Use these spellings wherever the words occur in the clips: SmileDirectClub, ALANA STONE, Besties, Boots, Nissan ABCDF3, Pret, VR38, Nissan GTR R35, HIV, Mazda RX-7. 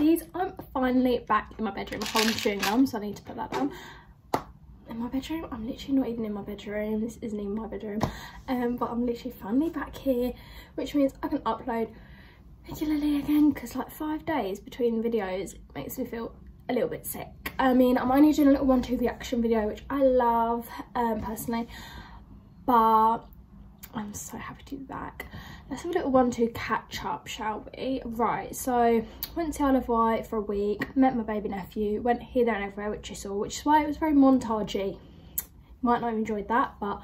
these. I'm finally back in my bedroom. My whole chewing gum, so I need to put that down. In my bedroom, I'm literally not even in my bedroom. This isn't even my bedroom. But I'm literally finally back here, which means I can upload regularly again, because like 5 days between videos makes me feel a little bit sick. I mean, I'm only doing a little 1-2 reaction video, which I love personally, but I'm so happy to be back. Let's have a little 1-2 catch up, shall we? Right, so went to Isle of Wight for a week, met my baby nephew, went here, there and everywhere, which you saw, which is why it was very montagey. Might not have enjoyed that, but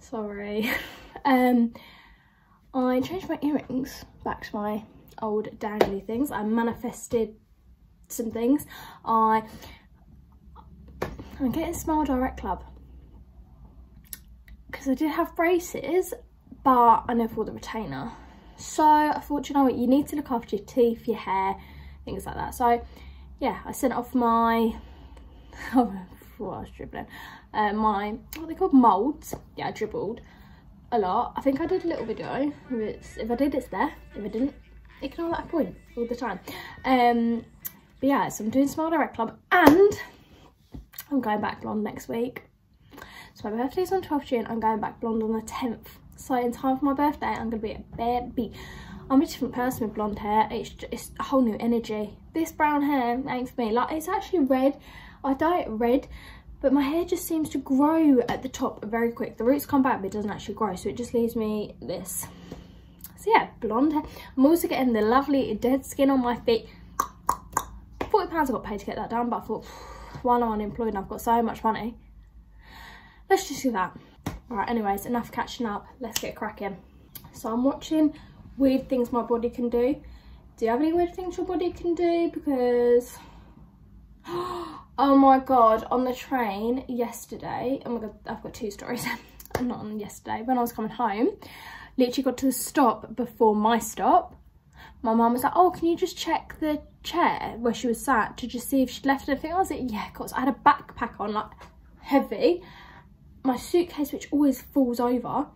sorry. I changed my earrings back to my old dangly things. I manifested some things. I'm getting SmileDirectClub because I did have braces, but I never wore the retainer, so I thought, you know what, you need to look after your teeth, your hair, things like that. So yeah, I sent off my my what are they called, molds. Yeah, I dribbled a lot. I think I did a little video. If I did, it's there. If I didn't, ignore that point all the time. But yeah, so I'm doing SmileDirectClub and I'm going back blonde next week. So my birthday's on 12th June, I'm going back blonde on the 10th. So in time for my birthday, I'm going to be a baby. I'm a different person with blonde hair. It's a whole new energy. This brown hair ain't for me. Like, it's actually red. I dye it red, but my hair just seems to grow at the top very quick. The roots come back, but it doesn't actually grow. So it just leaves me this. So yeah, blonde hair. I'm also getting the lovely dead skin on my feet. £40 I got paid to get that done, but I thought, while I'm unemployed and I've got so much money, let's just do that. Alright, anyways, enough catching up, let's get cracking. So I'm watching weird things my body can do. Do you have any weird things your body can do? Because oh my god, on the train yesterday, oh my god, I've got 2 stories. Not on yesterday, when I was coming home, literally got to the stop before my stop. My mum was like, oh, can you just check the chair where she was sat to just see if she'd left anything? I was like, yeah, because I had a backpack on, like heavy, my suitcase which always falls over,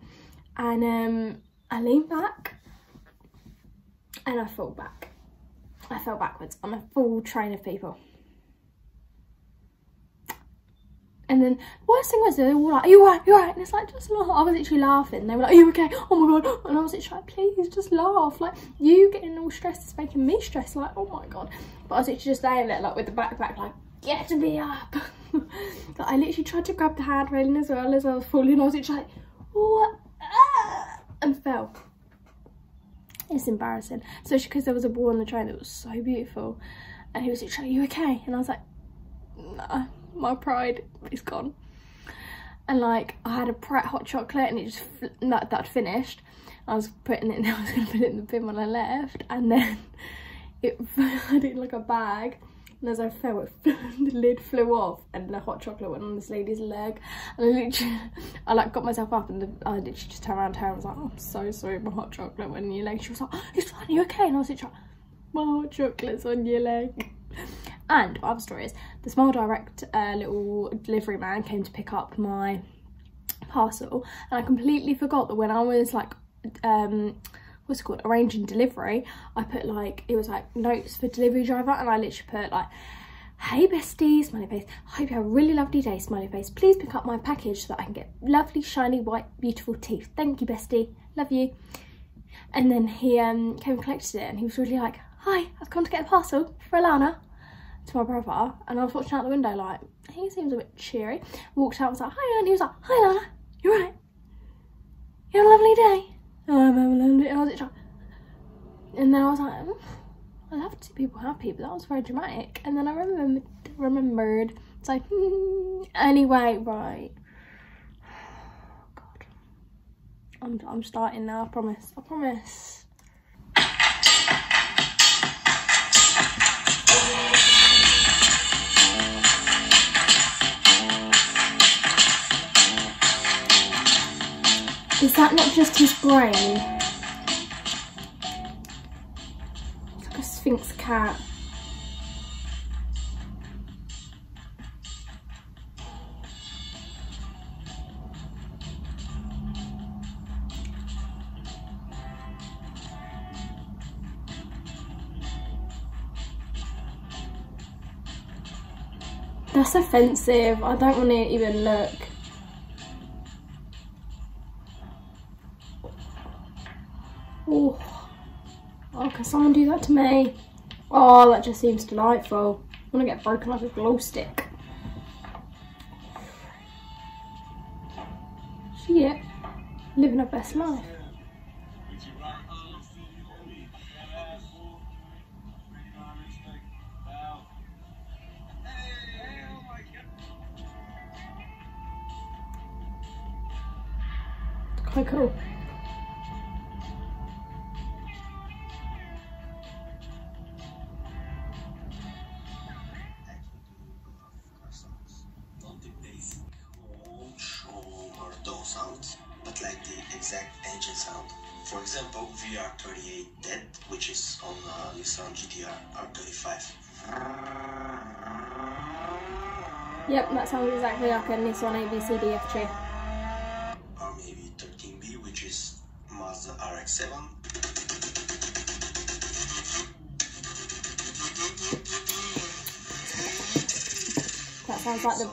and I leaned back and I fell back. I fell backwards on a full train of people. And then worst thing was, they were all like, are you alright? You alright? And it's like, just laugh. I was literally laughing. They were like, are you okay? Oh my god. And I was literally like, please just laugh. Like, you getting all stressed is making me stressed. Like, oh my god. But I was literally just laying there, like, with the backpack, like, get me up. Like, I literally tried to grab the hand railing as well as I was falling. I was literally like, what? Ah! And fell. It's embarrassing. Especially because there was a boy on the train that was so beautiful. And he was literally, are you okay? And I was like, no. My pride is gone. And like, I had a Pret hot chocolate and it just that finished. I was putting it in, I was gonna put it in the bin when I left, and then it had it in like a bag, and as I fell, the lid flew off and the hot chocolate went on this lady's leg. And I like got myself up, and I literally just turned around to her and was like, oh, I'm so sorry, my hot chocolate went on your leg. She was like, oh, it's fine, are you okay? And I was like, my hot chocolate's on your leg. And what other story is, the SmileDirect little delivery man came to pick up my parcel, and I completely forgot that when I was like what's it called, arranging delivery, I put like, it was like notes for delivery driver, and I literally put like, hey bestie, smiley face, hope you have a really lovely day, smiley face, please pick up my package so that I can get lovely shiny white beautiful teeth, thank you bestie, love you. And then he came and collected it, and he was really like, hi, I've come to get a parcel for Alana, to my brother. And I was watching out the window like, he seems a bit cheery. Walked out and was like, hi, and he was like, hi Lana, you're right, you had a lovely day. I'm having a lovely day. And I was like, and then I was like, I love two people happy, but that was very dramatic. And then I remembered, it's like, anyway, right, oh god, I'm starting now, I promise. Is that not just his brain? It's like a sphinx cat. That's offensive. I don't want to even look. Oh. Oh, can someone do that to me? Oh, that just seems delightful. I'm gonna get broken like a glow stick. Shit. Living her best life. Quite cool. But like the exact engine sound. For example, VR38 dead, which is on Nissan GTR R35. Yep, that sounds exactly like a Nissan ABCDF3. Or maybe 13B, which is Mazda RX-7. That sounds like the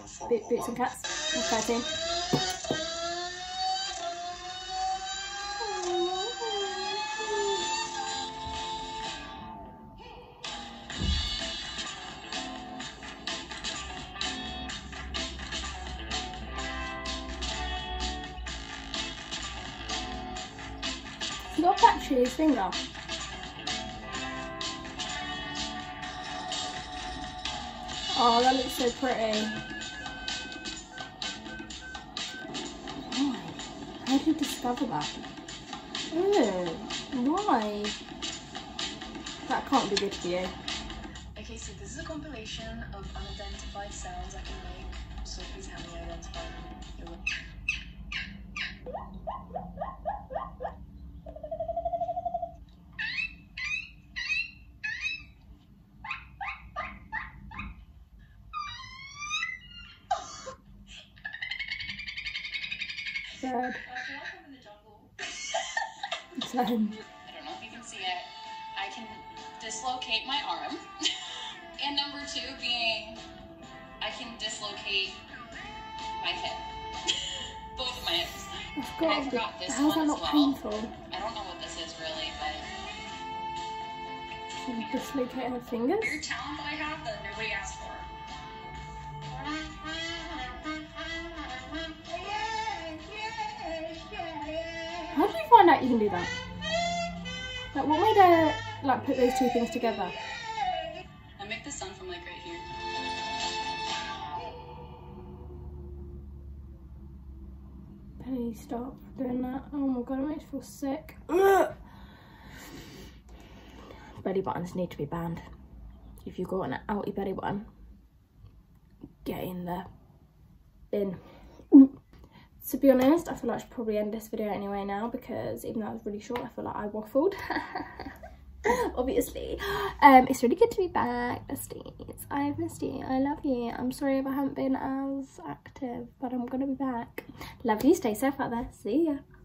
Boots and Cats in 13. He's got a battery in his finger. Oh, that looks so pretty. Why? How did you discover that? Ooh, why? That can't be good for you. Okay, so this is a compilation of unidentified sounds I can make, so please help me identify them. Sad. I don't know if you can see it. I can dislocate my arm. And number two being, I can dislocate my hip. Both of my hips. I forgot this one as well. Painful? I don't know what this is really, but... Can you dislocate her fingers? Your talent that I have that nobody asked for. How did you find out you can do that? Like, what made her like put those two things together? I make the sound from like right here. Penny, stop doing that. Oh my god, it makes me feel sick. Ugh. Belly buttons need to be banned. If you've got an outy belly button, get in there. Bin. To be honest, I feel like I should probably end this video anyway now, because even though I was really short, I feel like I waffled. Obviously. It's really good to be back, besties. I've missed you. I love you. I'm sorry if I haven't been as active, but I'm going to be back. Love you. Stay safe out there. See ya.